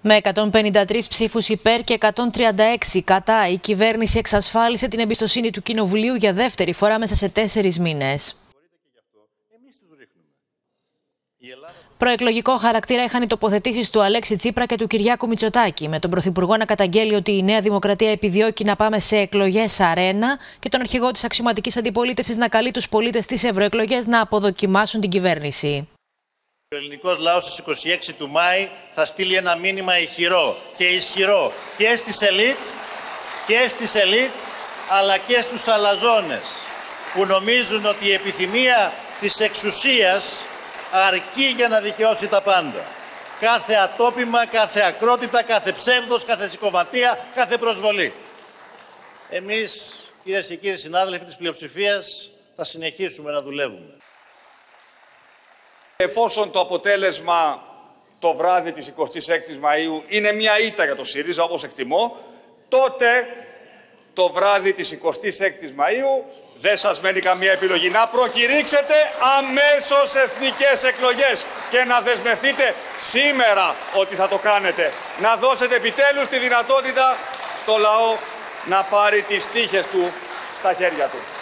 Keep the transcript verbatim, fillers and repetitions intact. Με εκατόν πενήντα τρεις ψήφους υπέρ και εκατόν τριάντα έξι κατά, η κυβέρνηση εξασφάλισε την εμπιστοσύνη του Κοινοβουλίου για δεύτερη φορά μέσα σε τέσσερις μήνες. Προεκλογικό χαρακτήρα είχαν οι τοποθετήσεις του Αλέξη Τσίπρα και του Κυριάκου Μητσοτάκη, με τον Πρωθυπουργό να καταγγέλει ότι η Νέα Δημοκρατία επιδιώκει να πάμε σε εκλογές αρένα και τον αρχηγό της αξιωματικής αντιπολίτευσης να καλεί τους πολίτες της ευρωεκλογές να αποδοκιμάσουν την κυβέρνηση. Ο ελληνικός λαός στις είκοσι έξι του Μάη θα στείλει ένα μήνυμα ηχηρό και ισχυρό και στις ελίτ, και στις ελίτ αλλά και στους αλαζόνες που νομίζουν ότι η επιθυμία της εξουσίας αρκεί για να δικαιώσει τα πάντα. Κάθε ατόπιμα, κάθε ακρότητα, κάθε ψεύδος, κάθε συκωματεία, κάθε προσβολή. Εμείς, κυρίες και κύριοι συνάδελφοι της πλειοψηφίας, θα συνεχίσουμε να δουλεύουμε. Εφόσον το αποτέλεσμα το βράδυ της εικοστής έκτης Μαΐου είναι μια ήττα για το ΣΥΡΙΖΑ, όπως εκτιμώ, τότε το βράδυ της εικοστής έκτης Μαΐου δεν σας μένει καμία επιλογή. Να προκηρύξετε αμέσως εθνικές εκλογές και να δεσμευτείτε σήμερα ότι θα το κάνετε. Να δώσετε επιτέλους τη δυνατότητα στο λαό να πάρει τις τύχες του στα χέρια του.